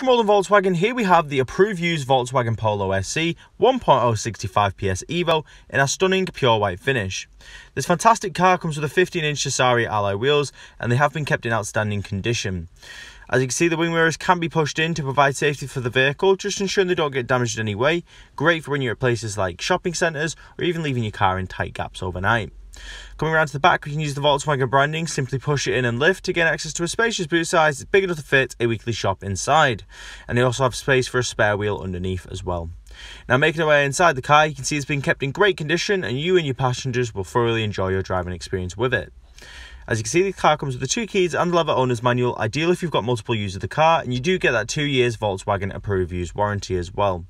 From Oldham Volkswagen, here we have the approved used Volkswagen Polo SE 1.065 PS EVO in a stunning pure white finish. This fantastic car comes with a 15-inch Sassari Ally wheels, and they have been kept in outstanding condition. As you can see, the wing mirrors can be pushed in to provide safety for the vehicle, just ensuring they don't get damaged in any way. Great for when you're at places like shopping centres or even leaving your car in tight gaps overnight. Coming around to the back, we can use the Volkswagen branding, simply push it in and lift to gain access to a spacious boot size big enough to fit a weekly shop inside, and they also have space for a spare wheel underneath as well. Now, making our way inside the car, you can see it's been kept in great condition, and you and your passengers will thoroughly enjoy your driving experience with it. As you can see, the car comes with the 2 keys and the leather owner's manual, ideal if you've got multiple use of the car, and you do get that 2 years Volkswagen approved used warranty as well.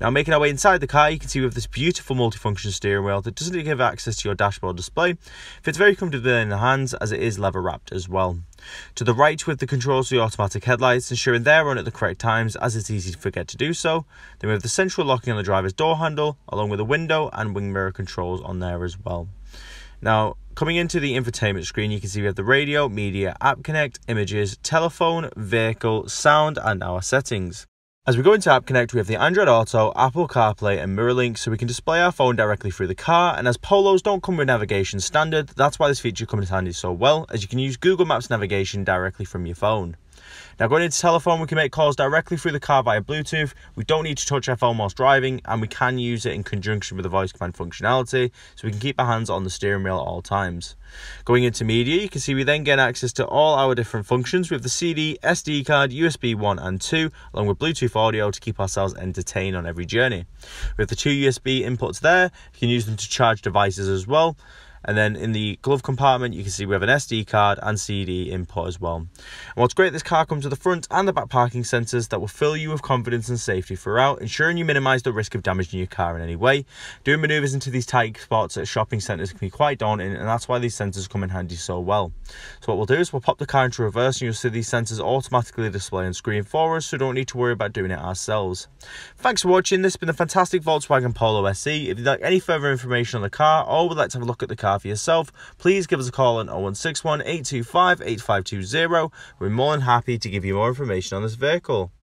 Now, making our way inside the car, you can see we have this beautiful multifunction steering wheel that doesn't give access to your dashboard display. Fits very comfortably in the hands as it is leather wrapped as well. To the right, with the controls for the automatic headlights, ensuring they're on at the correct times as it's easy to forget to do so. Then we have the central locking on the driver's door handle, along with the window and wing mirror controls on there as well. Now, coming into the infotainment screen, you can see we have the radio, media, app connect, images, telephone, vehicle, sound, and our settings. As we go into App Connect, we have the Android Auto, Apple CarPlay and MirrorLink, so we can display our phone directly through the car, and as Polos don't come with navigation standard, that's why this feature comes in handy so well, as you can use Google Maps navigation directly from your phone. Now, going into telephone, we can make calls directly through the car via Bluetooth, we don't need to touch our phone whilst driving, and we can use it in conjunction with the voice command functionality, so we can keep our hands on the steering wheel at all times. Going into media, you can see we then get access to all our different functions with the CD, SD card, USB 1 and 2, along with Bluetooth audio to keep ourselves entertained on every journey. We have the 2 USB inputs there, you can use them to charge devices as well. And then in the glove compartment, you can see we have an SD card and CD input as well. And what's great, this car comes with the front and the back parking sensors that will fill you with confidence and safety throughout, ensuring you minimise the risk of damaging your car in any way. Doing manoeuvres into these tight spots at shopping centres can be quite daunting, and that's why these sensors come in handy so well. So what we'll do is we'll pop the car into reverse, and you'll see these sensors automatically display on screen for us, so don't need to worry about doing it ourselves. Thanks for watching. This has been a fantastic Volkswagen Polo SE. If you'd like any further information on the car or would like to have a look at the car for yourself, please give us a call on 0161 825 8520. We're more than happy to give you more information on this vehicle.